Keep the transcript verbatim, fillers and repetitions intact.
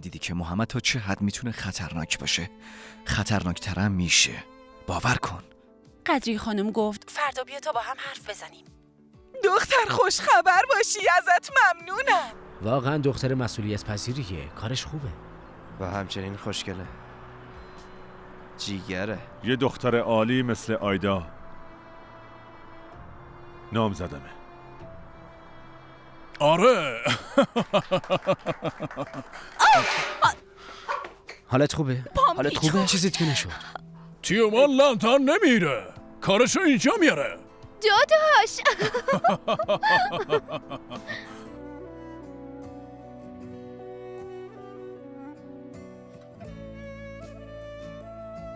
دیدی که محمد تا چه حد میتونه خطرناک باشه. خطرناکترم میشه، باور کن. قدری خانم گفت فردا بیا تا با هم حرف بزنیم. دختر خوش خبر باشی، ازت ممنونم. واقعا دختر مسئولیت پذیریه، کارش خوبه و همچنین خوشگله، جیگره. یه دختر عالی مثل آیدا نامزدمه. آره. حالت خوبه؟ حالت خوبه؟ چیزیت که نشد؟ تیومان لنتن نمیره، کارشو اینجا میاره. داداش.